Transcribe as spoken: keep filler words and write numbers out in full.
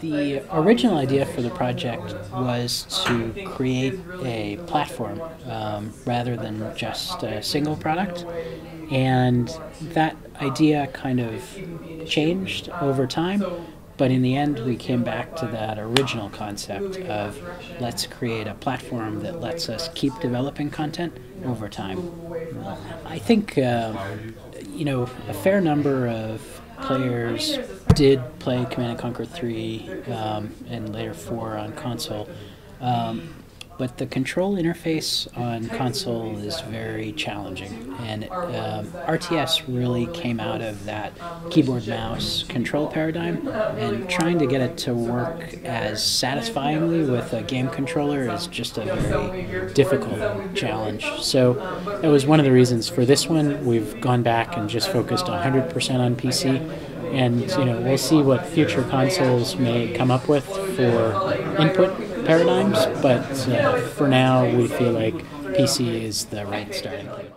The original idea for the project was to create a platform um, rather than just a single product, and that idea kind of changed over time, but in the end we came back to that original concept of let's create a platform that lets us keep developing content over time. I think uh, you know, a fair number of players did play Command and Conquer three um, and later four on console, um, but the control interface on console is very challenging, and um, R T S really came out of that keyboard mouse control paradigm, and trying to get it to work as satisfyingly with a game controller is just a very difficult challenge. So that was one of the reasons for this one. We've gone back and just focused one hundred percent on P C. And you know, we'll see what future consoles may come up with for input paradigms, but uh, for now we feel like P C is the right starting point.